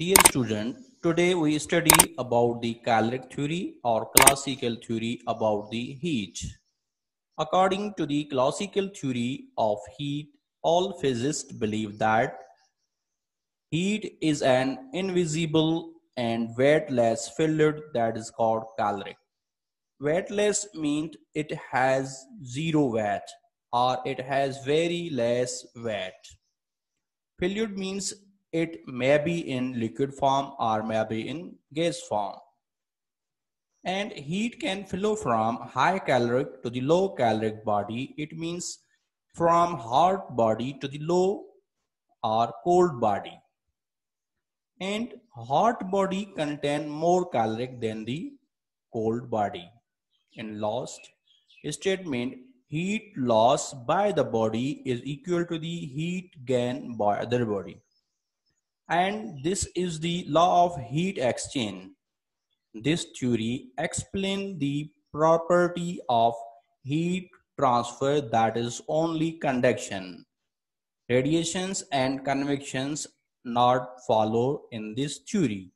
Dear student, today we study about the caloric theory or classical theory about the heat. According to the classical theory of heat, all physicists believe that heat is an invisible and weightless field that is called caloric. Weightless means it has zero weight or it has very less weight. Fluid means it may be in liquid form or may be in gas form. And heat can flow from high caloric to the low caloric body. It means from hot body to the low or cold body. And hot body contain more caloric than the cold body. In last statement, heat loss by the body is equal to the heat gain by other body. And this is the law of heat exchange. This theory explains the property of heat transfer, that is only conduction. Radiations and convections not follow in this theory.